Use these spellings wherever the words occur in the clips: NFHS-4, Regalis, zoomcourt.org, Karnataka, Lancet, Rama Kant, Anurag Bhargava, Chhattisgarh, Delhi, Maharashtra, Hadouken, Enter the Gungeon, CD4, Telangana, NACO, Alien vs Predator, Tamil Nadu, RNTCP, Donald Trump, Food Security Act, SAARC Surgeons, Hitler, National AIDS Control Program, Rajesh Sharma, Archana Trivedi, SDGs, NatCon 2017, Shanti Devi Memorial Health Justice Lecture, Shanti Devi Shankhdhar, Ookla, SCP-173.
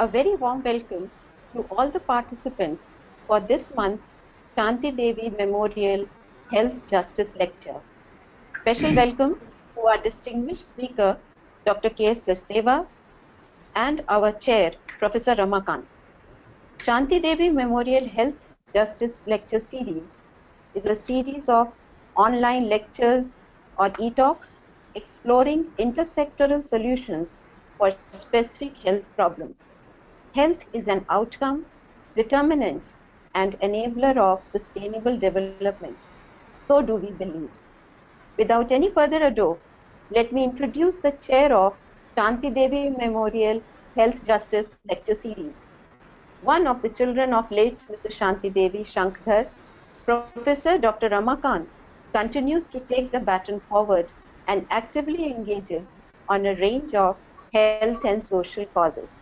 A very warm welcome to all the participants for this month's Shanti Devi Memorial Health Justice Lecture. Special welcome to our distinguished speaker, Dr. K.S. Sachdeva, and our chair, Professor Rama Kant. Shanti Devi Memorial Health Justice Lecture Series is a series of online lectures or e-talks exploring intersectoral solutions for specific health problems. Health is an outcome, determinant, and enabler of sustainable development. So do we believe. Without any further ado, let me introduce the chair of Shanti Devi Memorial Health Justice Lecture Series, one of the children of late Mrs. Shanti Devi Shankhdhar. Professor Dr. Rama Kant continues to take the baton forward and actively engages on a range of health and social causes.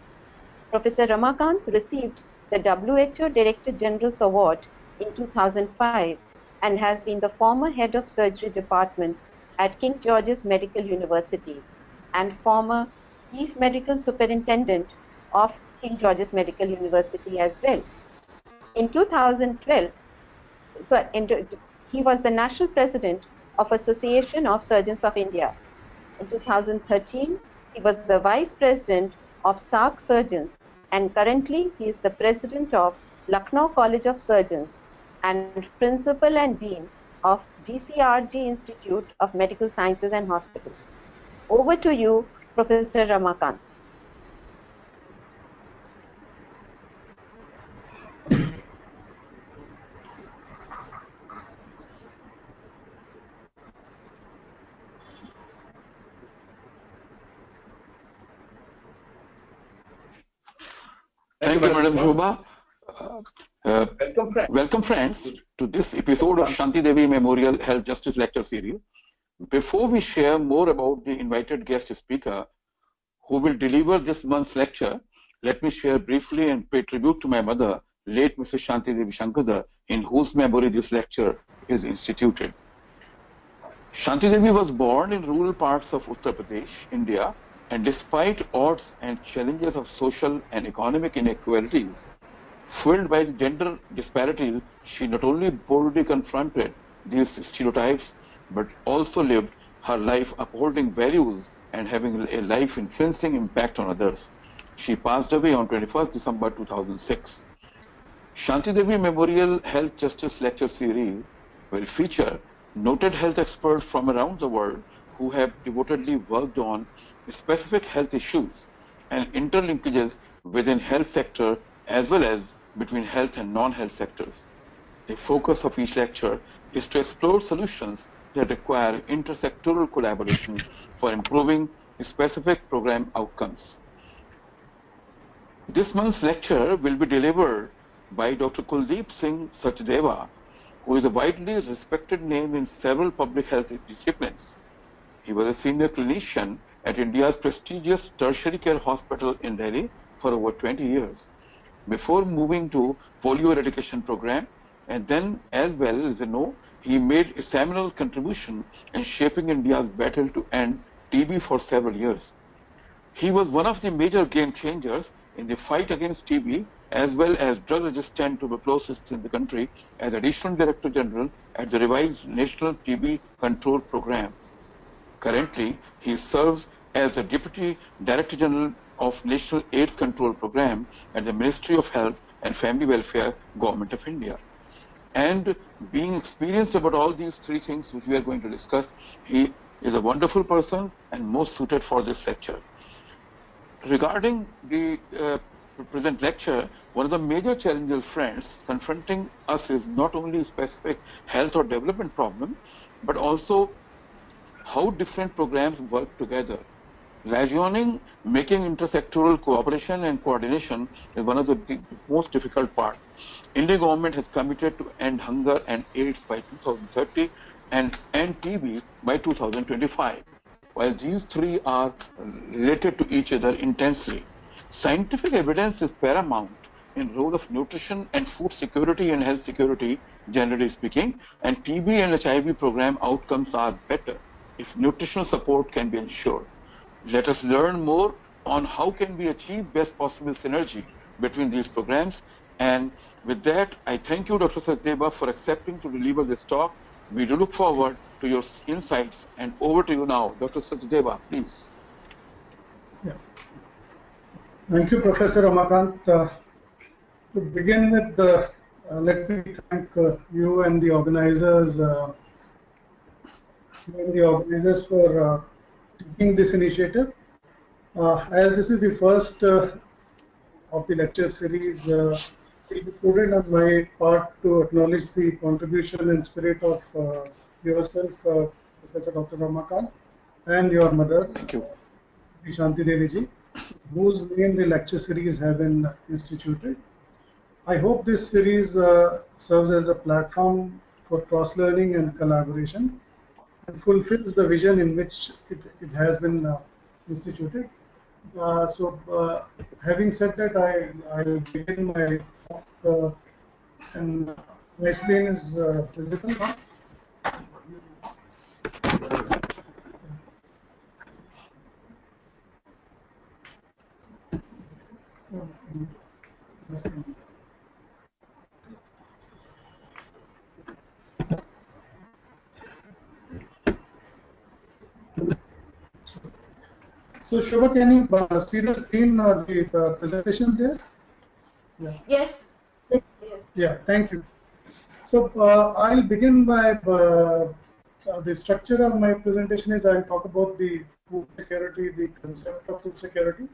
Professor Rama Kant received the WHO Director General's Award in 2005 and has been the former head of surgery department at King George's Medical University and former chief medical superintendent of King George's Medical University as well. In 2012, he was the national president of Association of Surgeons of India. In 2013, he was the vice president of SAARC Surgeons, and currently he is the president of Lucknow College of Surgeons and principal and dean of GCRG Institute of Medical Sciences and Hospitals. Over to you, Professor Rama Kant. Thank you, Madam Shobha. Welcome, friends, to this episode of Shanti Devi Memorial Health Justice Lecture Series. Before we share more about the invited guest speaker who will deliver this month's lecture, let me share briefly and pay tribute to my mother, late Mrs. Shanti Devi Shankhdhar, in whose memory this lecture is instituted. Shanti Devi was born in rural parts of Uttar Pradesh, India, and despite odds and challenges of social and economic inequalities, fueled by the gender disparities, she not only boldly confronted these stereotypes, but also lived her life upholding values and having a life-influencing impact on others. She passed away on 21st December 2006. Shanti Devi Memorial Health Justice Lecture Series will feature noted health experts from around the world who have devotedly worked on specific health issues and interlinkages within health sector as well as between health and non-health sectors. The focus of each lecture is to explore solutions that require intersectoral collaboration for improving specific program outcomes. This month's lecture will be delivered by Dr. Kuldeep Singh Sachdeva, who is a widely respected name in several public health disciplines. He was a senior clinician at India's prestigious tertiary care hospital in Delhi for over 20 years, before moving to polio eradication program, and then, as well as you know, he made a seminal contribution in shaping India's battle to end TB for several years. He was one of the major game changers in the fight against TB as well as drug-resistant tuberculosis in the country as Additional Director General at the revised National TB Control Program. Currently, he serves as the Deputy Director General of National AIDS Control Program at the Ministry of Health and Family Welfare, Government of India. And being experienced about all these three things which we are going to discuss, he is a wonderful person and most suited for this lecture. Regarding the present lecture, one of the major challenges, friends, confronting us is not only specific health or development problem, but also how different programs work together. Rationing, making intersectoral cooperation and coordination is one of the most difficult parts. Indian government has committed to end hunger and AIDS by 2030 and end TB by 2025. While these three are related to each other intensely, scientific evidence is paramount in role of nutrition and food security and health security, generally speaking, and TB and HIV program outcomes are better if nutritional support can be ensured. Let us learn more on how can we achieve best possible synergy between these programs. And with that, I thank you, Dr. Sachdeva, for accepting to deliver this talk. We do look forward to your insights, and over to you now, Dr. Sachdeva, please. Yeah. Thank you, Professor Rama Kant. To begin with, let me thank you and the organizers for taking this initiative. As this is the first of the lecture series, it is prudent on my part to acknowledge the contribution and spirit of yourself, Professor Dr. Rama Kant, and your mother, thank you, Shanti Devi ji, whose name the lecture series have been instituted. I hope this series serves as a platform for cross-learning and collaboration, and fulfills the vision in which it has been instituted. Having said that, I will begin my talk, and my screen is visible now. So, Shobha, can you see the screen, the presentation there? Yeah. Yes. Yeah, thank you. So, I'll begin by the structure of my presentation is I'll talk about the food security, the concept of food security,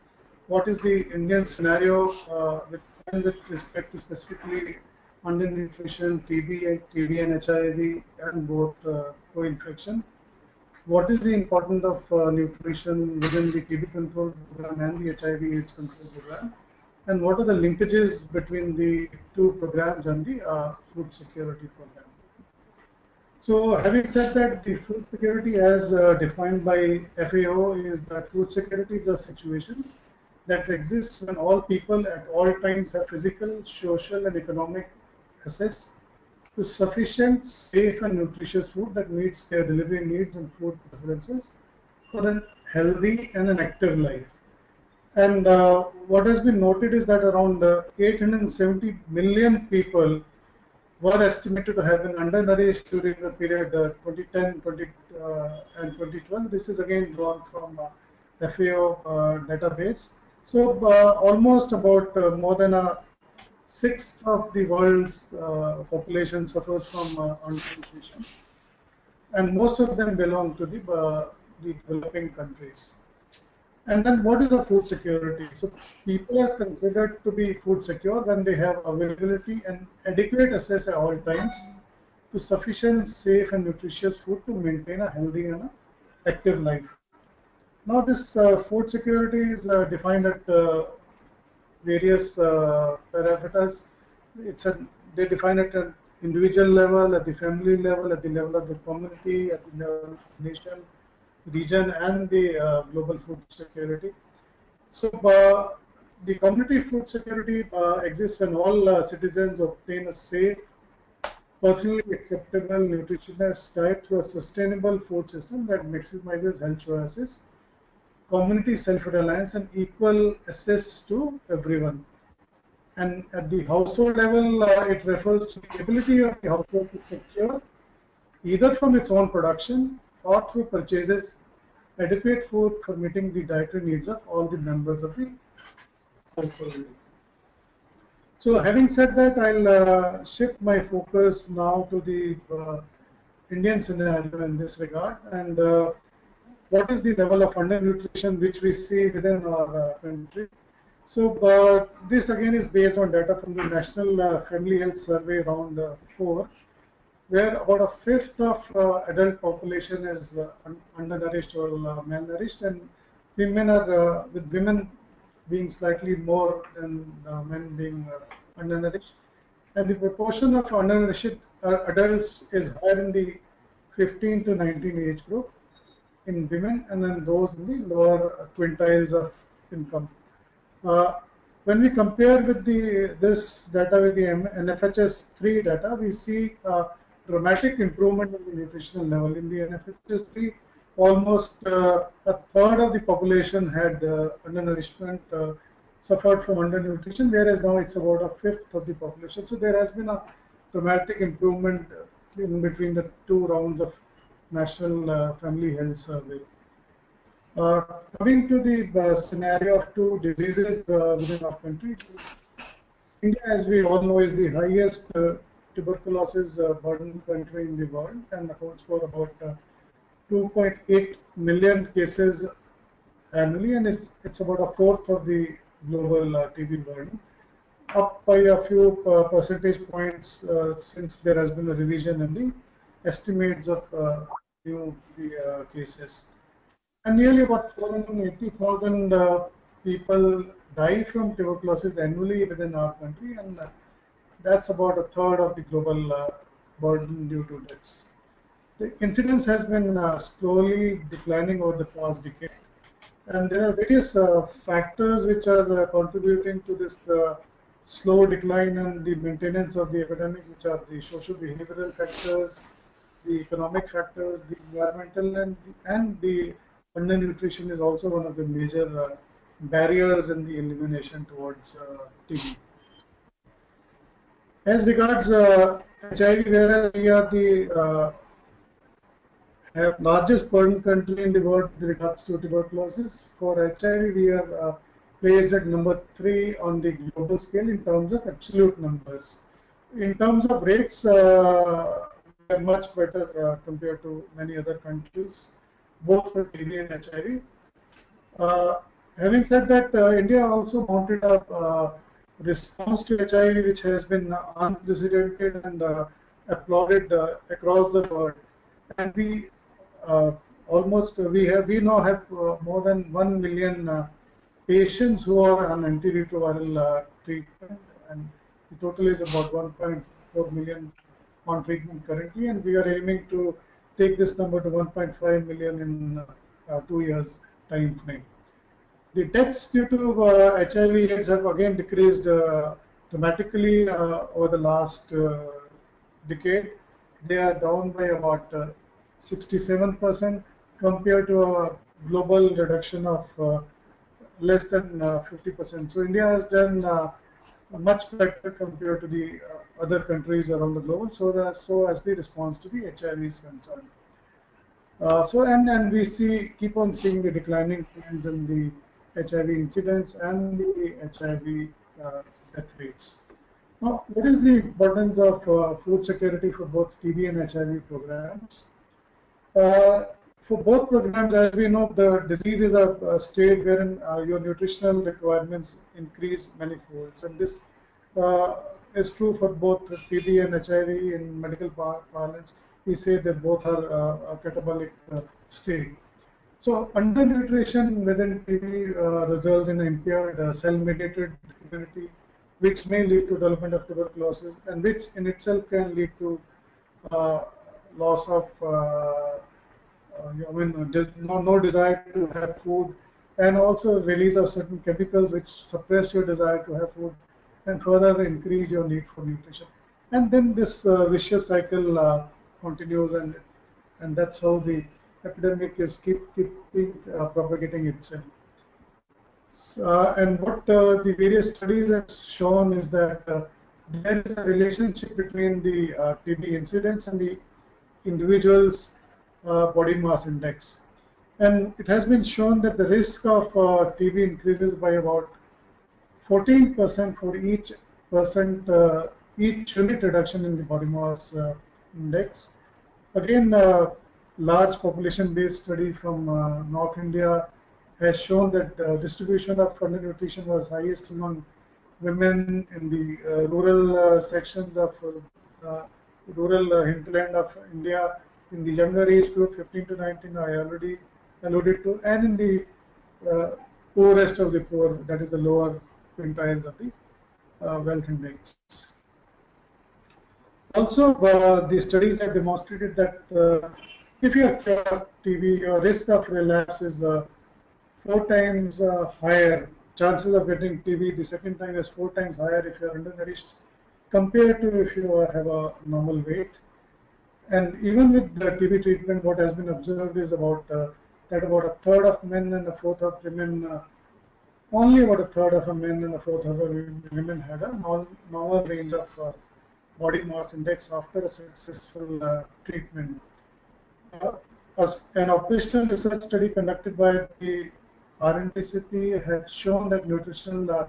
what is the Indian scenario with respect to specifically undernutrition, TB and HIV, and both co-infection. What is the importance of nutrition within the TB control program and the HIV/AIDS control program, and what are the linkages between the two programs and the food security program? So, having said that, the food security, as defined by FAO, is that food security is a situation that exists when all people at all times have physical, social, and economic access to sufficient, safe, and nutritious food that meets their delivery needs and food preferences for a healthy and an active life. And what has been noted is that around 870 million people were estimated to have been undernourished during the period 2010 and 2012. This is again drawn from FAO database. So almost about more than a sixth of the world's population suffers from undernutrition, and most of them belong to the developing countries. And then, what is a food security? So, people are considered to be food secure when they have availability and adequate access at all times to sufficient, safe, and nutritious food to maintain a healthy and active life. Now, this food security is defined at various parameters. They define it at individual level, at the family level, at the level of the community, at the level of the nation, region, and the global food security. So the community food security exists when all citizens obtain a safe, personally acceptable, nutritious diet through a sustainable food system that maximizes health choices, community self-reliance, and equal access to everyone. And at the household level, it refers to the ability of the household to secure, either from its own production or through purchases, adequate food for meeting the dietary needs of all the members of the household. So, having said that, I'll shift my focus now to the Indian scenario in this regard, and what is the level of undernutrition which we see within our country. So this again is based on data from the National Family Health Survey Round 4, where about a fifth of adult population is undernourished or malnourished, and women are with women being slightly more than men being undernourished. And the proportion of undernourished adults is higher in the 15 to 19 age group in women, and then those in the lower quintiles of income. When we compare with this data with the NFHS-3 data, we see a dramatic improvement in the nutritional level. In the NFHS-3, almost a third of the population had undernourishment, suffered from undernutrition, whereas now it's about a fifth of the population. So there has been a dramatic improvement in between the two rounds of National Family Health Survey. Coming to the scenario of two diseases within our country, India, as we all know, is the highest tuberculosis burden country in the world and accounts for about 2.8 million cases annually, and it's about a fourth of the global TB burden, up by a few percentage points since there has been a revision in the estimates of new cases. And nearly about 480,000 people die from tuberculosis annually within our country, and that's about a third of the global burden due to deaths. The incidence has been slowly declining over the past decade, and there are various factors which are contributing to this slow decline and the maintenance of the epidemic, which are the social behavioral factors, the economic factors, the environmental, and the undernutrition is also one of the major barriers in the elimination towards TB. As regards HIV, whereas we are the largest burden country in the world with regards to tuberculosis, for HIV we are placed at number 3 on the global scale in terms of absolute numbers. In terms of rates, we are much better compared to many other countries, both for TB and HIV. Having said that, India also mounted a response to HIV which has been unprecedented and applauded across the world. And we now have more than 1 million patients who are on antiretroviral treatment, and the total is about 1.4 million on treatment currently, and we are aiming to take this number to 1.5 million in 2 years time frame. The deaths due to HIV rates have again decreased dramatically over the last decade. They are down by about 67% compared to a global reduction of less than 50%. So India has done much better compared to the other countries around the globe, so as the response to the HIV is concerned. And we keep on seeing the declining trends in the HIV incidence and the HIV death rates. Now, what is the importance of food security for both TB and HIV programs? For both programs, as we know, the disease is a state wherein your nutritional requirements increase many folds, and this is true for both TB and HIV. In medical parlance, we say that both are a catabolic state. So undernutrition within TB results in impaired cell-mediated immunity, which may lead to development of tuberculosis, and which in itself can lead to loss of no desire to have food, and also release of certain chemicals which suppress your desire to have food and further increase your need for nutrition. And then this vicious cycle continues, and that's how the epidemic is keep propagating itself. And what the various studies have shown is that there is a relationship between the TB incidence and the individual's body mass index. And it has been shown that the risk of TB increases by about 14% for each unit reduction in the body mass index. Again, large population-based study from North India has shown that distribution of undernutrition was highest among women in the rural sections of rural hinterland of India, in the younger age group 15 to 19 I already alluded to, and in the poorest of the poor, that is the lower quintiles of the wealth index. Also, the studies have demonstrated that if you have cured of TB, your risk of relapse is 4 times higher. Chances of getting TB the second time is 4 times higher if you are undernourished compared to if you have a normal weight. And even with the TB treatment, what has been observed is about that about a third of men and a fourth of women, only about a third of men and a fourth of women had a normal range of body mass index after a successful treatment. An operational research study conducted by the RNTCP had shown that nutritional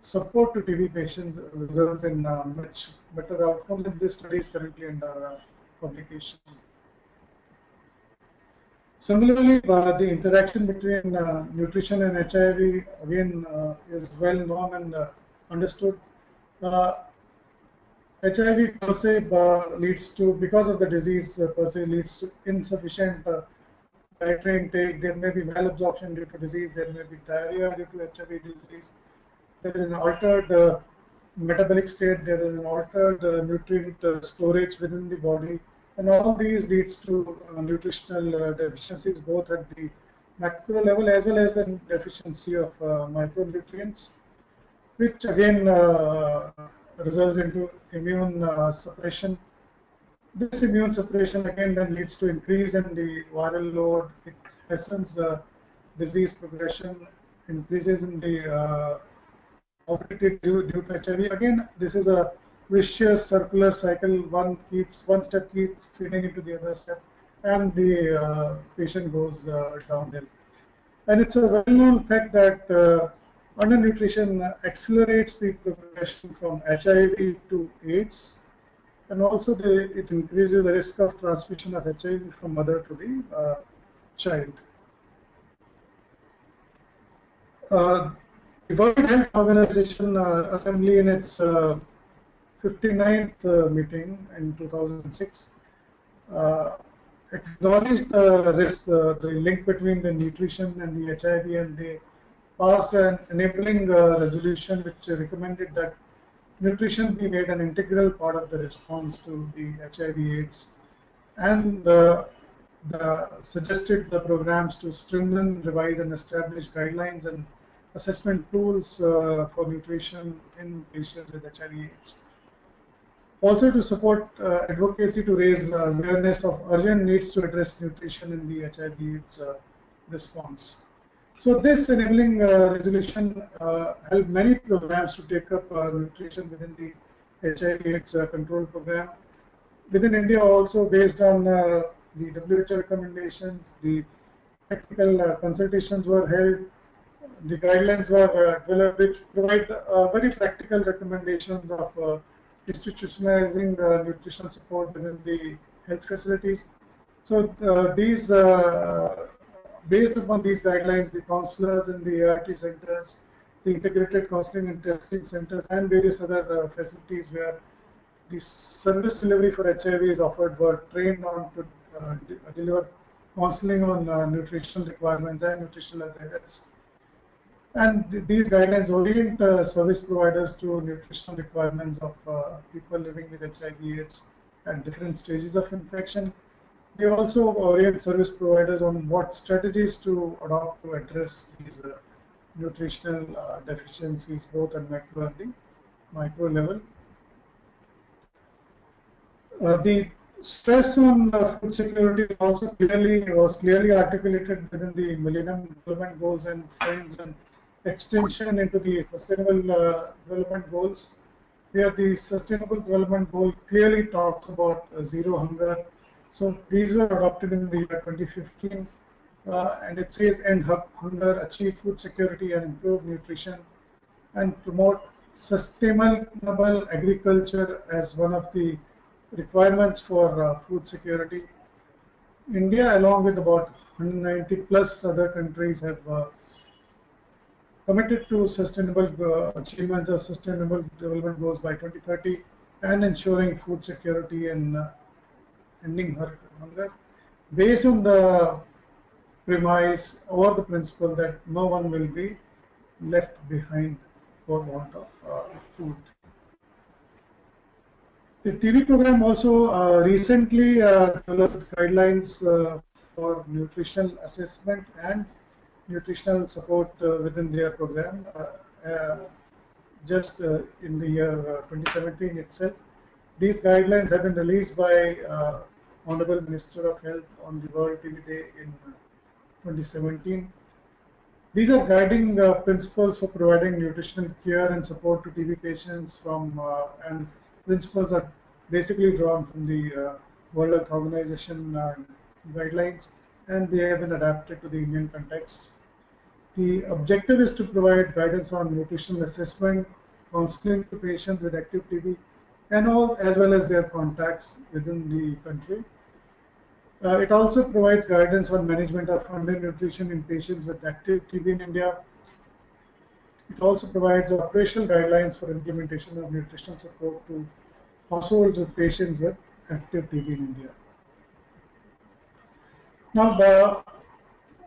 support to TB patients results in much better outcomes, and this study is currently under publication. Similarly, the interaction between nutrition and HIV again is well known and understood. HIV per se leads to, because of the disease per se, leads to insufficient dietary intake. There may be malabsorption due to disease, there may be diarrhea due to HIV disease. There is an altered metabolic state, there is an altered nutrient storage within the body. And all these leads to nutritional deficiencies, both at the macro level as well as the deficiency of micronutrients, which again results into immune suppression. This immune suppression again then leads to increase in the viral load. It hastens disease progression, increases in the morbidity due to HIV. Again, this is a vicious circular cycle. One step keeps feeding into the other step, and the patient goes downhill. And it's a well-known fact that undernutrition accelerates the progression from HIV to AIDS, and also it increases the risk of transmission of HIV from mother to the child. The World Health Organization Assembly, in its 59th meeting in 2006, acknowledged the link between the nutrition and the HIV, and they passed an enabling resolution which recommended that nutrition be made an integral part of the response to the HIV/AIDS, and suggested the programs to strengthen, revise, and establish guidelines and assessment tools for nutrition in patients with HIV/AIDS. Also, to support advocacy to raise awareness of urgent needs to address nutrition in the HIV/AIDS response. So this enabling resolution helped many programs to take up nutrition within the HIV/AIDS control program. Within India also, based on the WHO recommendations, the technical consultations were held. The guidelines were developed, which provide very practical recommendations of institutionalizing the nutritional support within the health facilities. So these, based upon these guidelines, the counselors in the ART centers, the integrated counseling and testing centers, and various other facilities where the service delivery for HIV is offered were trained on to deliver counseling on nutritional requirements and nutritional awareness. And these guidelines orient service providers to nutritional requirements of people living with HIV/AIDS at different stages of infection. They also orient service providers on what strategies to adopt to address these nutritional deficiencies, both at macro and the micro level. The stress on food security also was clearly articulated within the Millennium Development Goals and Frames, and extension into the Sustainable Development Goals. Here, the Sustainable Development Goal clearly talks about zero hunger. So these were adopted in the year 2015, and it says end hunger, achieve food security and improve nutrition, and promote sustainable agriculture as one of the requirements for food security. India, along with about 190 plus other countries, have committed to sustainable achievements of Sustainable Development Goals by 2030 and ensuring food security and ending hunger, based on the premise or the principle that no one will be left behind for want of food. The TB program also recently developed guidelines for nutritional assessment and nutritional support within their program. Just in the year 2017 itself, these guidelines have been released by Honorable Minister of Health on the World TB Day in 2017. These are guiding principles for providing nutritional care and support to TB patients from, and principles are basically drawn from the World Health Organization guidelines, and they have been adapted to the Indian context. The objective is to provide guidance on nutritional assessment, counseling to patients with active TB, and all as well as their contacts within the country. It also provides guidance on management of undernutrition in patients with active TB in India. It also provides operational guidelines for implementation of nutritional support to households with patients with active TB in India. Now,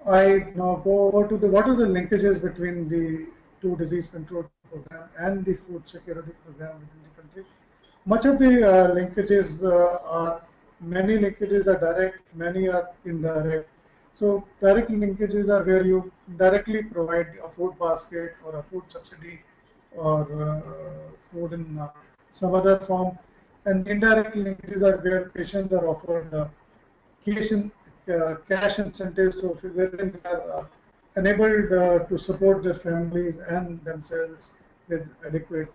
I go over to the what are the linkages between the two disease control program and the food security program within the country. Much of the linkages are, many linkages are direct, many are indirect. So direct linkages are where you directly provide a food basket or a food subsidy or food in some other form. And indirect linkages are where patients are offered cash incentives, so they are enabled to support their families and themselves with adequate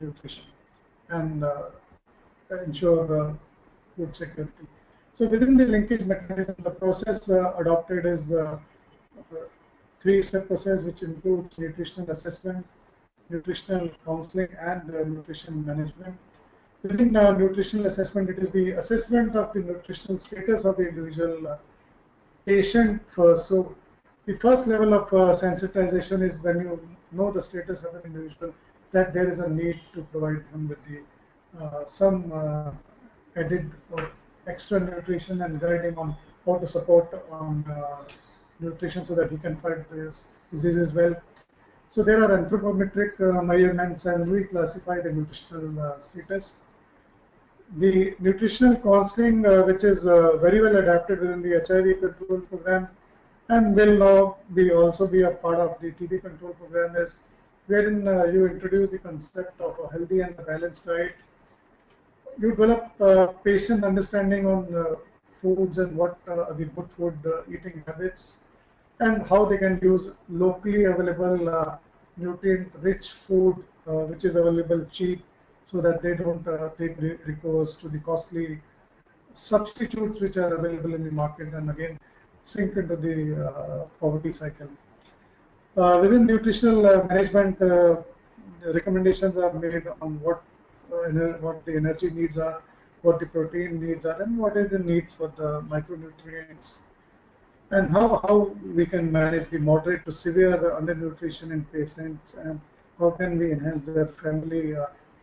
nutrition and ensure food security. So within the linkage mechanism, the process adopted is a three-step process, which includes nutritional assessment, nutritional counseling, and nutrition management. Within nutritional assessment, it is the assessment of the nutritional status of the individual patient first. So the first level of sensitization is when you know the status of an individual, that there is a need to provide him with the, some added or extra nutrition and guiding on how to support on nutrition so that he can fight this disease as well. So there are anthropometric measurements, and we classify the nutritional status. The nutritional counseling, which is very well adapted within the HIV control program and will now be also be a part of the TB control program, is wherein you introduce the concept of a healthy and a balanced diet. You develop patient understanding on foods and what are the good food eating habits and how they can use locally available nutrient-rich food which is available cheap, so that they don't take recourse to the costly substitutes which are available in the market and again sink into the poverty cycle. Within nutritional management, recommendations are made on what the energy needs are, what the protein needs are, and what is the need for the micronutrients, and how we can manage the moderate to severe undernutrition in patients, and how can we enhance their family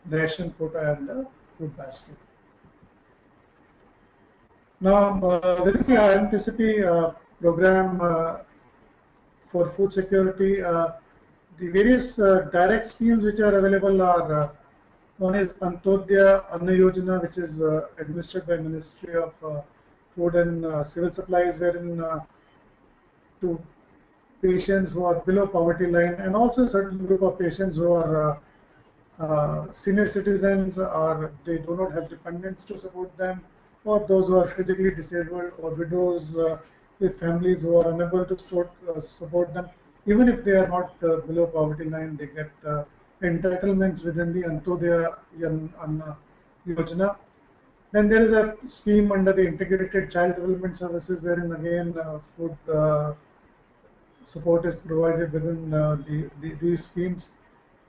ration quota and food basket. Now, within the RNTCP program for food security, the various direct schemes which are available are one is Antyodaya Anna Yojana, which is administered by Ministry of Food and Civil Supplies, wherein to patients who are below poverty line, and also a certain group of patients who are senior citizens, or they do not have dependents to support them, or those who are physically disabled, or widows with families who are unable to support them. Even if they are not below poverty line, they get entitlements within the Antyodaya Anna Yojana. Then there is a scheme under the Integrated Child Development Services, wherein again food support is provided within these schemes.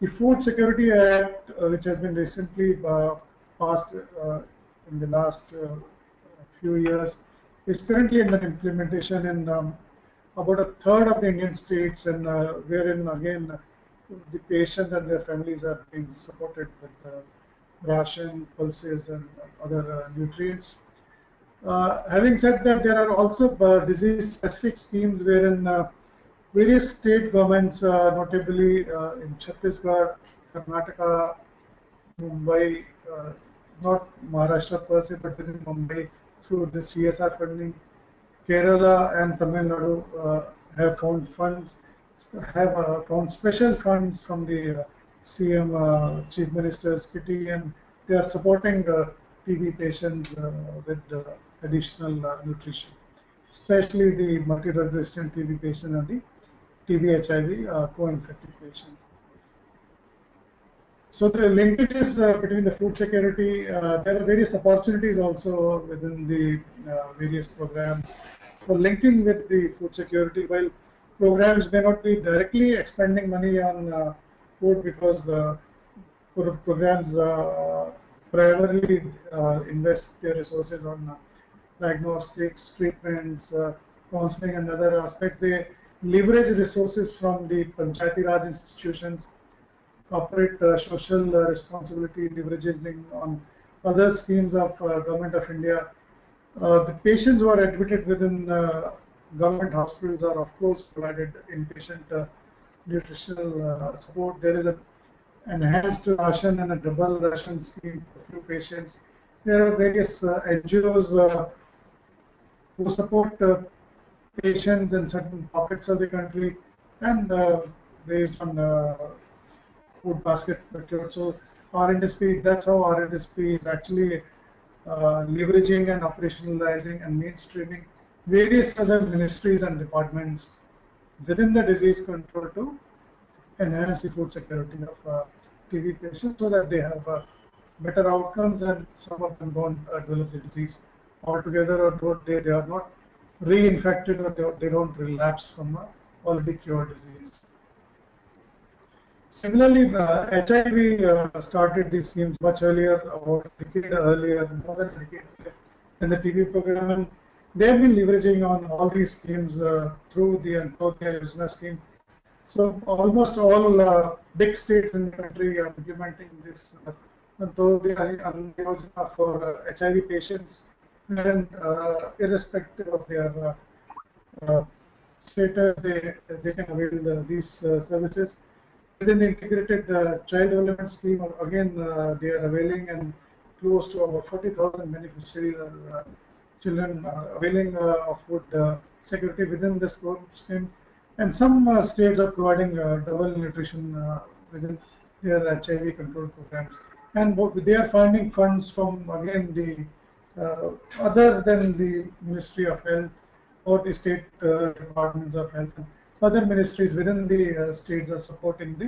The Food Security Act, which has been recently passed in the last few years, is currently under implementation in about a third of the Indian states, and wherein again the patients and their families are being supported with ration, pulses, and other nutrients. Having said that, there are also disease-specific schemes wherein various state governments, notably in Chhattisgarh, Karnataka, Mumbai, not Maharashtra per se, but within Mumbai, through the CSR funding, Kerala and Tamil Nadu have found special funds from the CM, Chief Minister's Kitty, and they are supporting TB patients with additional nutrition, especially the multidrug-resistant TB patients and the TB-HIV co-infected patients. So the linkages between the food security, there are various opportunities also within the various programs for linking with the food security. While programs may not be directly expending money on food, because programs primarily invest their resources on diagnostics, treatments, counseling and other aspects. They leverage resources from the Panchayati Raj institutions. Corporate social responsibility leveraging on other schemes of Government of India. The patients who are admitted within government hospitals are of course provided inpatient nutritional support. There is an enhanced ration and a double ration scheme for few patients. There are various NGOs who support patients in certain pockets of the country, and based on food basket procured. So RNDSP, that's how RNDSP is actually leveraging and operationalizing and mainstreaming various other ministries and departments within the disease control to enhance the food security of TB patients, so that they have better outcomes, and some of them don't develop the disease altogether, or they are not reinfected, or they don't relapse from already cured disease. Similarly, HIV started these schemes much earlier, about a decade earlier, more than a decade, than the TB program. And they have been leveraging on all these schemes through the Antyodaya Anna Yojana scheme. So almost all big states in the country are implementing this Antyodaya Anna Yojana for HIV patients, and irrespective of their status, they can avail these services. Within the integrated child development scheme, again they are availing, and close to over 40,000 beneficiaries are children are availing of food security within this scheme. And some states are providing double nutrition within their HIV control programs, and they are finding funds from, again, the other than the Ministry of Health or the state departments of health. Other ministries within the states are supporting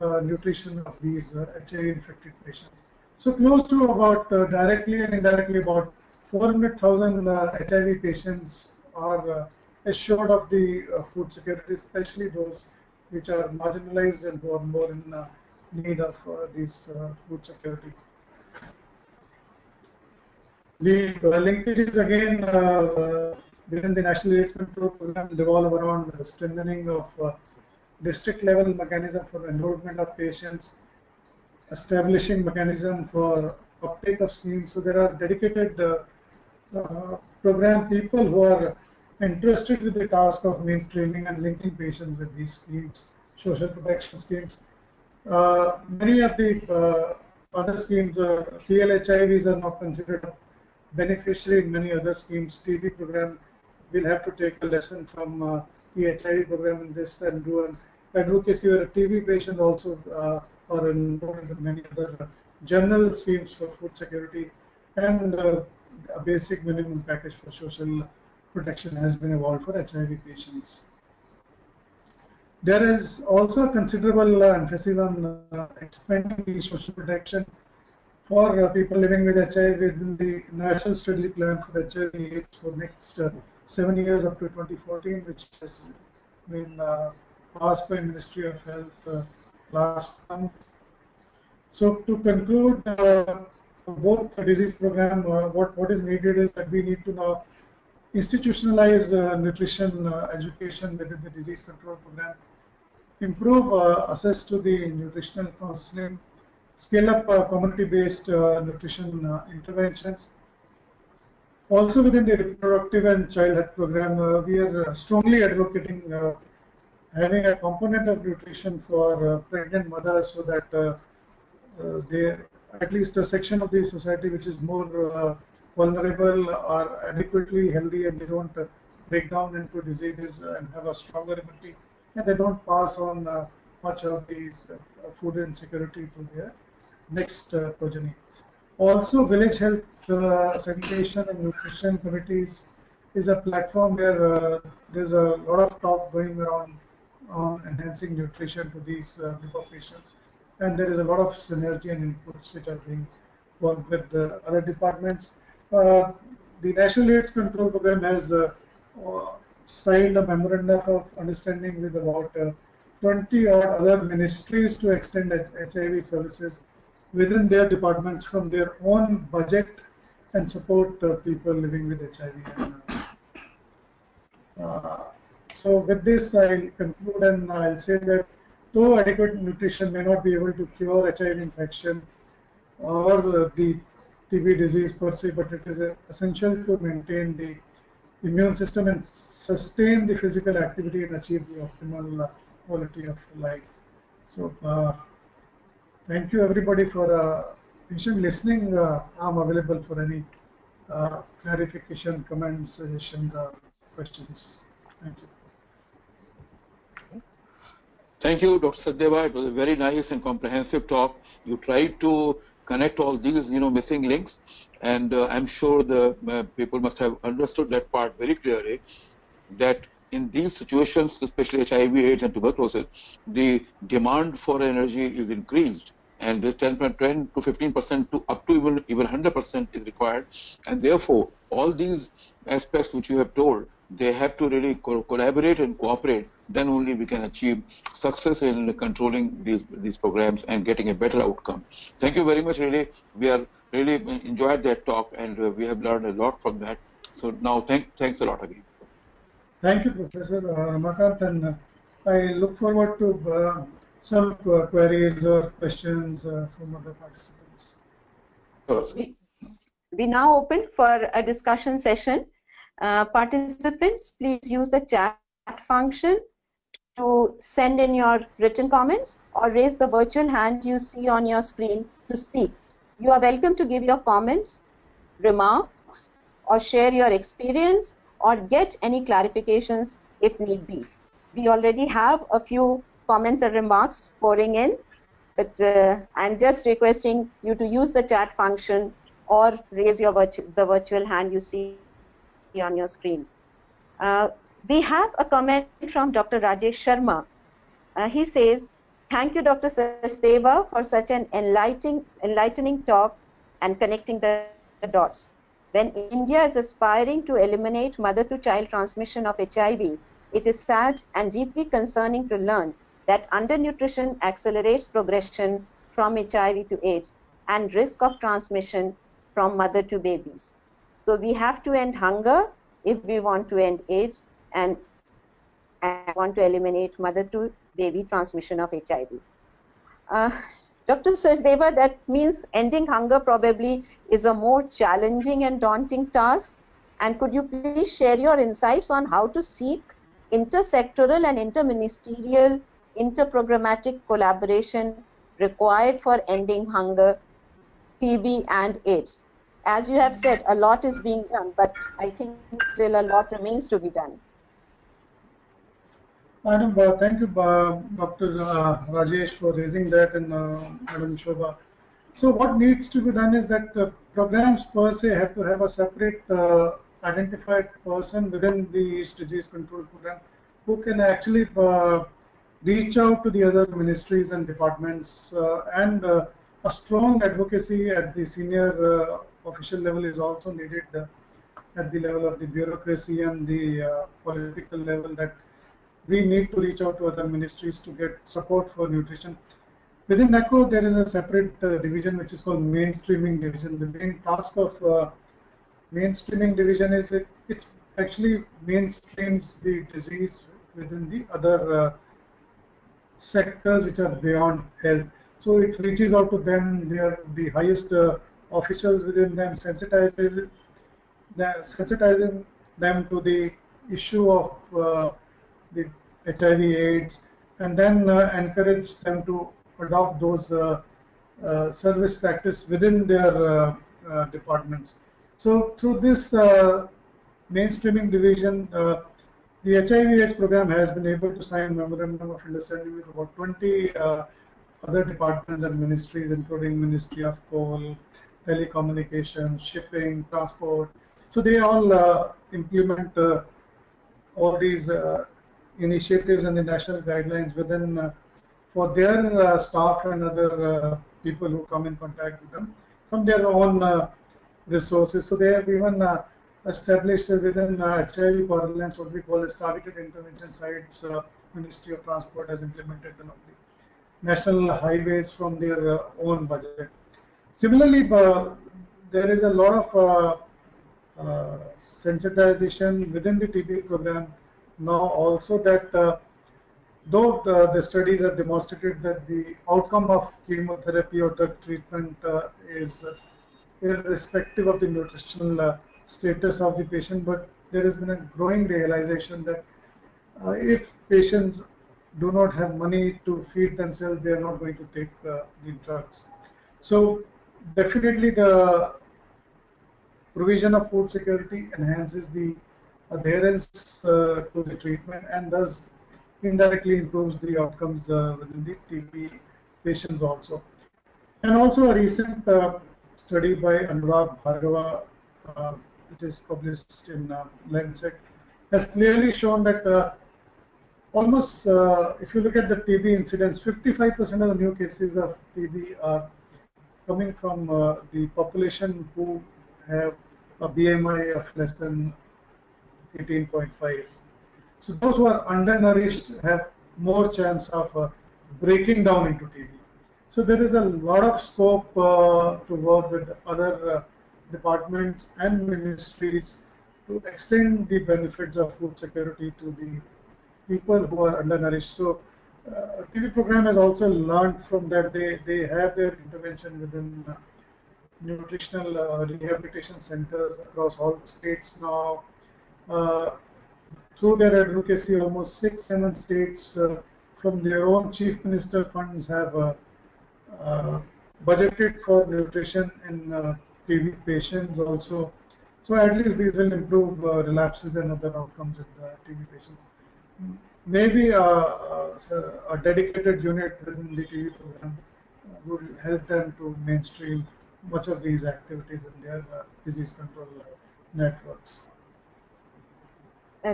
the nutrition of these HIV-infected patients. So close to about, directly and indirectly, about 400,000 HIV patients are assured of the food security, especially those which are marginalized and who are more in need of this food security. The linkages, again, within the National AIDS Control Program revolve around the strengthening of district level mechanism for enrollment of patients, establishing mechanism for uptake of schemes. So there are dedicated program people who are interested with the task of mainstreaming and linking patients with these schemes, social protection schemes. Many of the other schemes, PLHIVs are not considered beneficiary in many other schemes. TB program will have to take a lesson from the HIV program in this, and do an advocacy or a TB patient also or involved in many other general schemes for food security, and a basic minimum package for social protection has been evolved for HIV patients. There is also considerable emphasis on expanding the social protection for people living with HIV within the National Strategic Plan for HIV for next 7 years up to 2014, which has been passed by Ministry of Health last month. So to conclude, both the disease program, what is needed is that we need to now institutionalize nutrition education within the disease control program, improve access to the nutritional counseling, scale up community-based nutrition interventions. Also within the reproductive and child health program, we are strongly advocating having a component of nutrition for pregnant mothers, so that at least a section of the society which is more vulnerable are adequately healthy, and they don't break down into diseases and have a stronger immunity, and they don't pass on much of these food insecurity to their next progeny. Also, village health sanitation and nutrition committees is a platform where there's a lot of talk going around on enhancing nutrition to these group of patients, and there is a lot of synergy and inputs which are being worked with the other departments. The National AIDS Control Program has signed a memorandum of understanding with about 20 odd other ministries to extend HIV services within their departments from their own budget and support people living with HIV. So with this, I'll conclude, and I'll say that though adequate nutrition may not be able to cure HIV infection or the TB disease per se, but it is essential to maintain the immune system and sustain the physical activity and achieve the optimal quality of life. So thank you everybody for patient listening. I'm available for any clarification, comments, suggestions, or questions. Thank you. Thank you, Dr. Sachdeva. It was a very nice and comprehensive talk. You tried to connect all these, missing links, and I'm sure the people must have understood that part very clearly. That in these situations, especially HIV/AIDS and tuberculosis, the demand for energy is increased, and the 10 to 15% to up to even 100% is required, and therefore all these aspects which you have told, they have to really collaborate and cooperate. Then only we can achieve success in controlling these programs and getting a better outcome. Thank you very much. Really, we are really enjoyed that talk, and we have learned a lot from that. So now, thanks a lot again. Thank you, Professor Rama Kant, and I look forward to some queries or questions from other participants. We now open for a discussion session. Participants, please use the chat function to send in your written comments or raise the virtual hand you see on your screen to speak. You are welcome to give your comments, remarks, or share your experience or get any clarifications if need be. We already have a few comments and remarks pouring in, but I'm just requesting you to use the chat function or raise your virtual hand you see on your screen. We have a comment from Dr. Rajesh Sharma. He says, "Thank you, Dr. Sachdeva, for such an enlightening talk and connecting the dots. When India is aspiring to eliminate mother-to-child transmission of HIV, it is sad and deeply concerning to learn that undernutrition accelerates progression from HIV to AIDS and risk of transmission from mother to babies. So we have to end hunger if we want to end AIDS and want to eliminate mother-to-baby transmission of HIV." Dr. Sachdeva, that means ending hunger probably is a more challenging and daunting task. And could you please share your insights on how to seek intersectoral and interministerial, interprogrammatic collaboration required for ending hunger, TB and AIDS? As you have said, a lot is being done, but I think still a lot remains to be done. Madam, thank you, Dr. Rajesh, for raising that, and Madam Shobha. So what needs to be done is that programs per se have to have a separate identified person within the disease control program who can actually reach out to the other ministries and departments, and a strong advocacy at the senior official level is also needed at the level of the bureaucracy and the political level, that we need to reach out to other ministries to get support for nutrition. Within NACO, there is a separate division which is called mainstreaming division. The main task of mainstreaming division is it actually mainstreams the disease within the other sectors which are beyond health. So it reaches out to them, they are the highest officials within them, sensitizing them to the issue of the HIV/AIDS, and then encourage them to adopt those service practice within their departments. So through this mainstreaming division, the HIV/AIDS program has been able to sign memorandum of understanding with about 20 other departments and ministries, including Ministry of Coal, telecommunication, shipping, transport. So they all implement all these initiatives and the national guidelines within for their staff and other people who come in contact with them from their own resources. So they have even established within HIV parlance what we call as targeted intervention sites. Ministry of Transport has implemented them on the national highways from their own budget. Similarly, there is a lot of sensitization within the TB program now also, that though the studies have demonstrated that the outcome of chemotherapy or drug treatment is irrespective of the nutritional status of the patient, but there has been a growing realization that if patients do not have money to feed themselves, they are not going to take the drugs. So definitely the provision of food security enhances the adherence to the treatment and thus indirectly improves the outcomes within the TB patients also. And also a recent study by Anurag Bhargava, which is published in Lancet, has clearly shown that almost, if you look at the TB incidence, 55% of the new cases of TB are coming from the population who have a BMI of less than 18.5. So those who are undernourished have more chance of breaking down into TB. So there is a lot of scope to work with other departments and ministries to extend the benefits of food security to the people who are undernourished. So TB program has also learned from that. They have their intervention within nutritional rehabilitation centers across all states now. Through their advocacy, almost 6-7 states from their own chief minister funds have budgeted for nutrition in TB patients also. So at least these will improve relapses and other outcomes with TB patients. Maybe a dedicated unit within the TB program would help them to mainstream much of these activities in their disease control networks.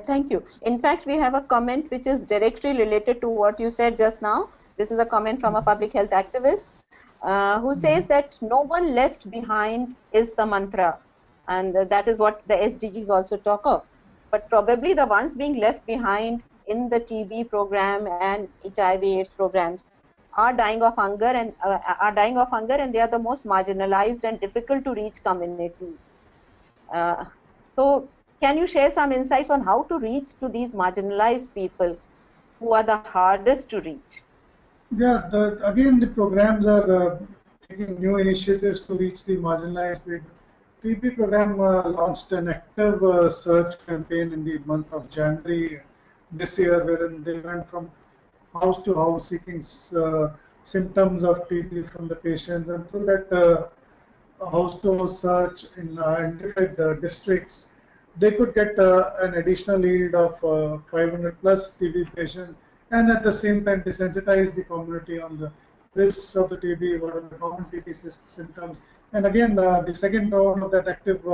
Thank you. In fact, we have a comment which is directly related to what you said just now. This is a comment from a public health activist who says that no one left behind is the mantra, and that is what the SDGs also talk of. But probably the ones being left behind in the TB program and HIV/AIDS programs are dying of hunger, and they are the most marginalized and difficult to reach communities. So can you share some insights on how to reach to these marginalized people who are the hardest to reach? Yeah, again the programs are taking new initiatives to reach the marginalized people. TB program launched an active search campaign in the month of January this year, wherein they went from house to house seeking symptoms of TB from the patients, and through that house to house search in identified districts, they could get an additional yield of 500+ TB patients, and at the same time they sensitize the community on the risks of the TB, what are the common TB symptoms. And again, the second round of that active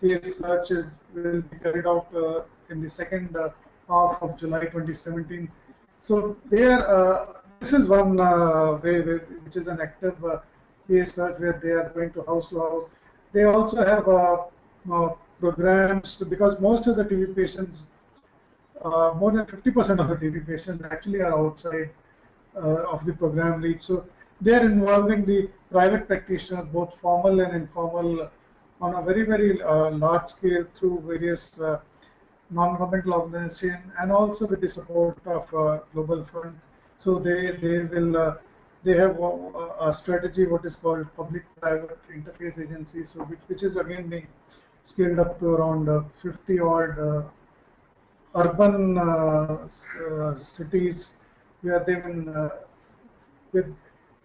case search will be carried out in the second half of July 2017. So there, this is one way, which is an active case search where they are going to house. They also have programs, because most of the TB patients, more than 50% of the TB patients actually are outside of the program reach. So they are involving the private practitioners, both formal and informal, on a very, very large scale through various non-governmental organizations, and also with the support of Global Fund. So they have a strategy what is called Public-Private Interface Agency, so which is again being scaled up to around 50-odd urban cities, where they will, with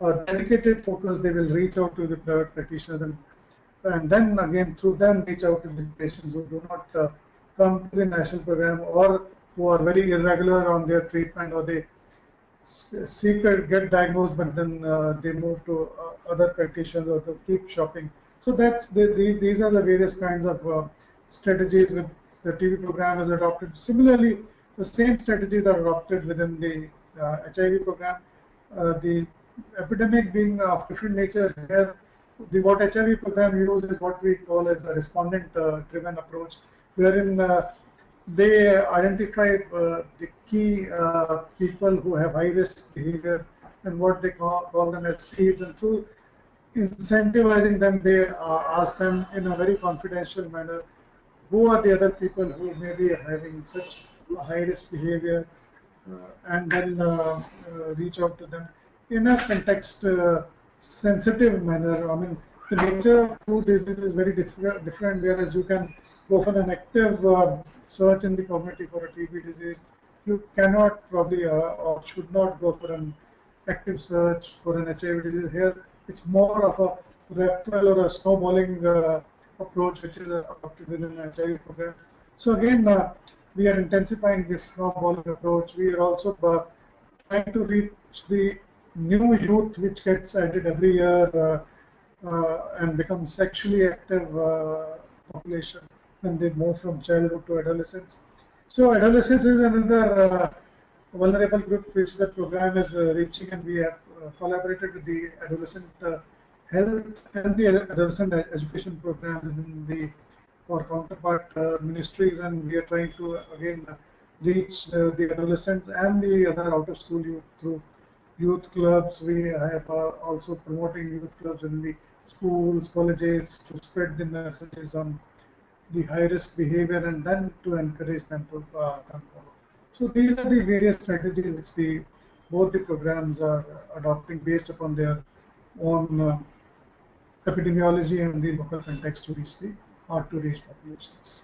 a dedicated focus, they will reach out to the private practitioners, and then again through them reach out to the patients who do not come to the national program, or who are very irregular on their treatment, or they get diagnosed but then they move to other practitioners, or they keep shopping. So that's these are the various kinds of strategies which the TB program has adopted. Similarly, the same strategies are adopted within the HIV program. The epidemic being of different nature, here what HIV program uses what we call as a respondent-driven approach, wherein they identify the key people who have high-risk behavior and what they call them as seeds, and through incentivizing them, they ask them in a very confidential manner who are the other people who may be having such high-risk behavior, and then reach out to them in a context-sensitive manner. I mean, the nature of food disease is very different, whereas you can go for an active search in the community for a TB disease. You cannot probably or should not go for an active search for an HIV disease. Here, it's more of a referral or a snowballing approach which is adopted within the HIV program. So again, we are intensifying this snowballing approach. We are also trying to reach the new youth which gets added every year and becomes sexually active population when they move from childhood to adolescence. So adolescence is another vulnerable group which the program is reaching, and we have collaborated with the adolescent health and the adolescent education program within the or counterpart ministries, and we are trying to again reach the adolescents and the other out-of-school youth through youth clubs. We have also promoting youth clubs in the schools, colleges to spread the messages on the high-risk behavior and then to encourage them to come forward. So these are the various strategies which both the programs are adopting based upon their own epidemiology and the local context to reach the populations.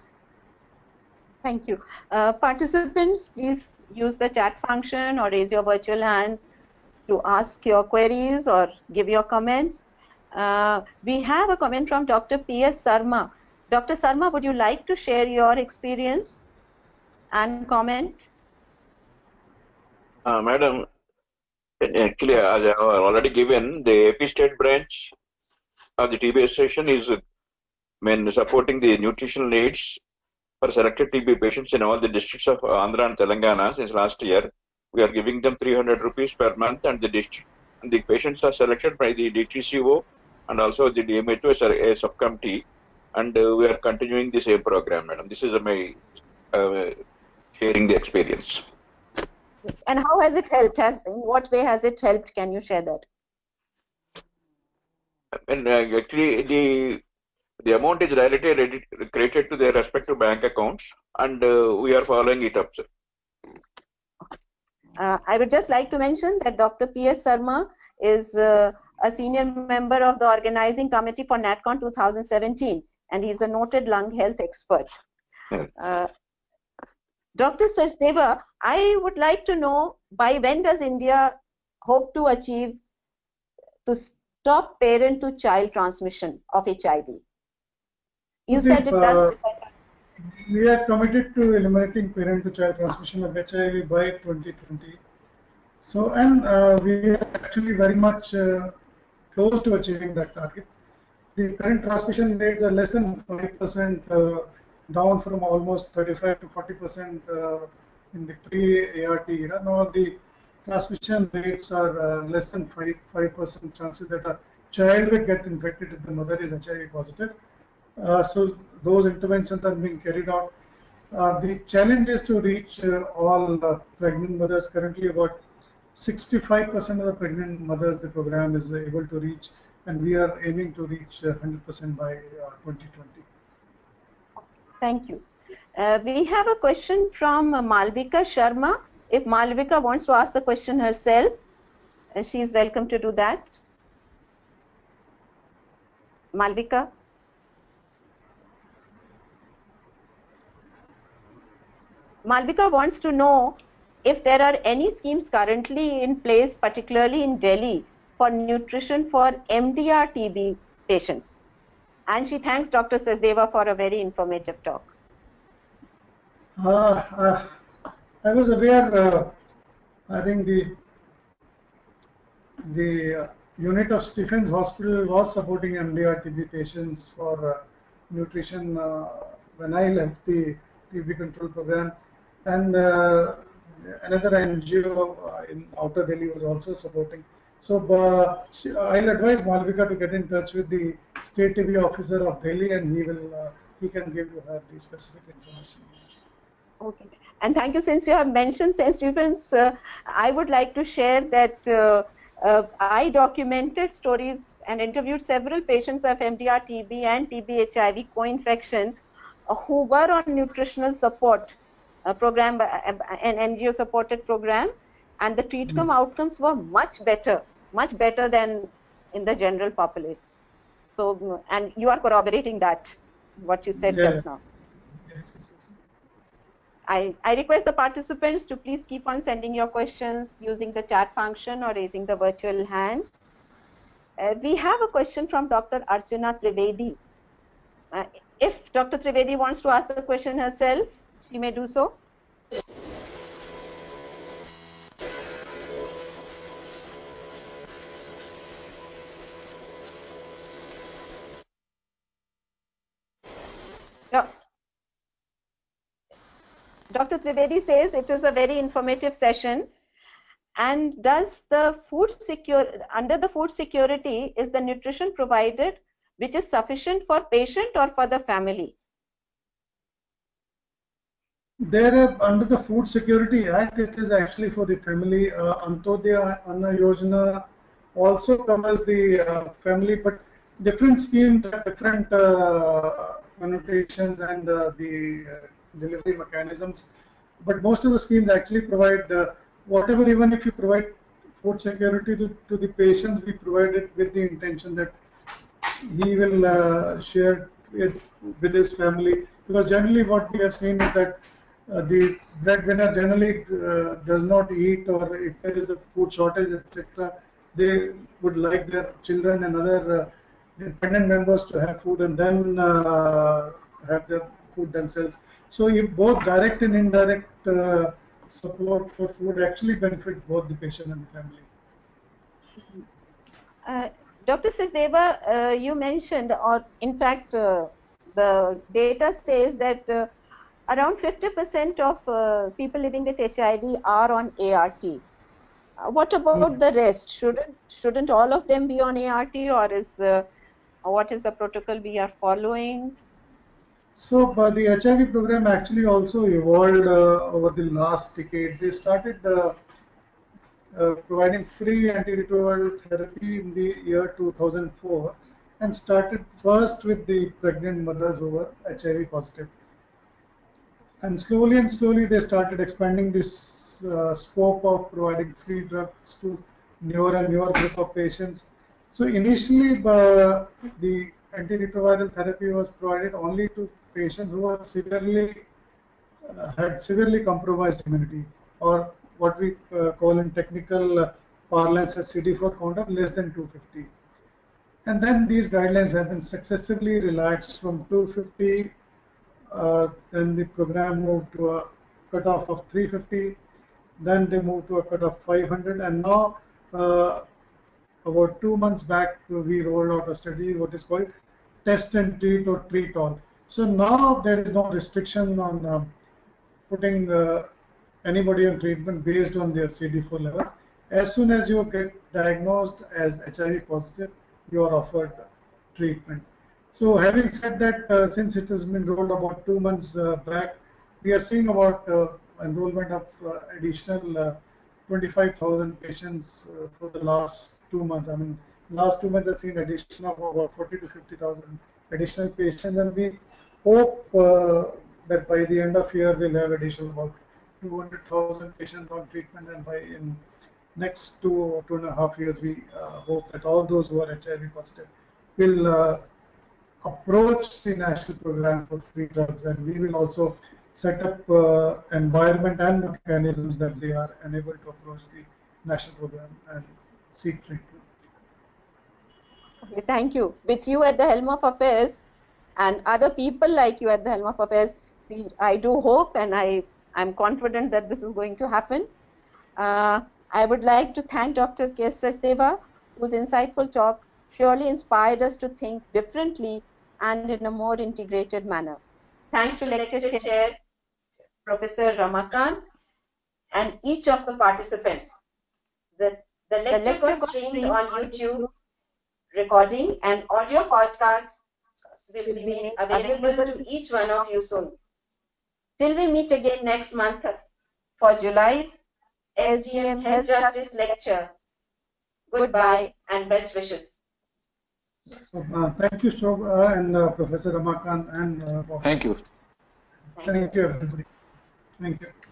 Thank you. Participants, please use the chat function or raise your virtual hand to ask your queries or give your comments. We have a comment from Dr. P.S. Sarma. Dr. Sarma, would you like to share your experience and comment? Madam, actually, as I have already given, the AP State branch of the TB Association is supporting the nutritional needs for selected TB patients in all the districts of Andhra and Telangana since last year. We are giving them 300 rupees per month, and the patients are selected by the DTCO and also the DMHO as a subcommittee, and we are continuing the same program, madam. This is my sharing the experience. Yes. And how has it helped? In what way has it helped? Can you share that? And actually, the amount is directly credited to their respective bank accounts, and we are following it up, sir. I would just like to mention that Dr. P.S. Sarma is a senior member of the organizing committee for NatCon 2017, and he is a noted lung health expert. Dr. Sachdeva, I would like to know, by when does India hope to achieve to stop parent-to-child transmission of HIV? You said it does. We are committed to eliminating parent-to-child transmission of HIV by 2020. So, and we are actually very much close to achieving that target. The current transmission rates are less than 5%, down from almost 35 to 40% in the pre-ART era. Now, the transmission rates are less than 5% chances that a child will get infected if the mother is HIV positive. So those interventions are being carried out. The challenge is to reach all the pregnant mothers. Currently, about 65% of the pregnant mothers the program is able to reach, and we are aiming to reach 100% by 2020. Thank you. We have a question from Malvika Sharma. If Malvika wants to ask the question herself, she is welcome to do that. Malvika? Malvika wants to know if there are any schemes currently in place, particularly in Delhi, for nutrition for MDR TB patients. And she thanks Dr. Sachdeva for a very informative talk. I was aware, I think the unit of Stephen's Hospital was supporting MDR-TB patients for nutrition when I left the TB control program, and another NGO in outer Delhi was also supporting. So I'll advise Malvika to get in touch with the state TB officer of Delhi, and he will he can give you her the specific information. Okay, and thank you. Since you have mentioned sense, I would like to share that I documented stories and interviewed several patients of MDR-TB and TB-HIV co-infection who were on nutritional support program, an NGO-supported program, and the treatment outcomes were much better than in the general populace. So, and you are corroborating that, what you said just now. I request the participants to please keep on sending your questions using the chat function or raising the virtual hand. We have a question from Dr. Archana Trivedi. If Dr. Trivedi wants to ask the question herself, she may do so. Dr. Trivedi says it is a very informative session. And does the food under the food security, is the nutrition provided which is sufficient for patient or for the family? Under the Food Security Act, it is actually for the family. Antyodaya Anna Yojana also covers the family, but different schemes have different connotations and the delivery mechanisms, but most of the schemes actually provide whatever. Even if you provide food security to the patient, we provide it with the intention that he will share it with his family, because generally what we have seen is that the breadwinner generally does not eat, or if there is a food shortage, etc., they would like their children and other dependent members to have food and then have the food themselves. So you both direct and indirect support for food actually benefit both the patient and the family. Dr. Sachdeva, you mentioned, or in fact the data says that around 50% of people living with HIV are on ART. What about the rest? Shouldn't all of them be on ART, or is what is the protocol we are following? So the HIV program actually also evolved over the last decade. They started providing free antiretroviral therapy in the year 2004, and started first with the pregnant mothers who were HIV positive. And slowly they started expanding this scope of providing free drugs to newer and newer group of patients. So initially the antiretroviral therapy was provided only to patients who were had severely compromised immunity, or what we call in technical parlance as CD4 count of less than 250. And then these guidelines have been successively relaxed from 250, then the program moved to a cutoff of 350, then they moved to a cutoff of 500, and now about 2 months back we rolled out a study what is called test and treat or treat all. So now there is no restriction on putting anybody on treatment based on their CD4 levels. As soon as you get diagnosed as HIV positive, you are offered treatment. So having said that, since it has been rolled about 2 months back, we are seeing about enrollment of additional 25,000 patients for the last 2 months. I mean, last 2 months I've seen addition of about 40 to 50,000 additional patients, and we hope that by the end of year we'll have additional about 200,000 patients on treatment, and by in next 2 or 2.5 years we hope that all those who are HIV positive will approach the national program for free drugs, and we will also set up environment and mechanisms that they are unable to approach the national program and seek treatment. Okay, thank you. With you at the helm of affairs and other people like you at the helm of affairs, I do hope and I'm confident that this is going to happen. I would like to thank Dr. K. Sachdeva, whose insightful talk surely inspired us to think differently and in a more integrated manner. Thanks to Lecture Chair Professor Rama Kant and each of the participants. The lecture got streamed on YouTube recording, and audio podcasts will be made available to each one of you soon. Till we meet again next month for July's SGM Health Justice Lecture. Goodbye and best wishes. So, thank you so and Professor Rama Kant and Dr. Thank you. Thank you everybody. Thank you.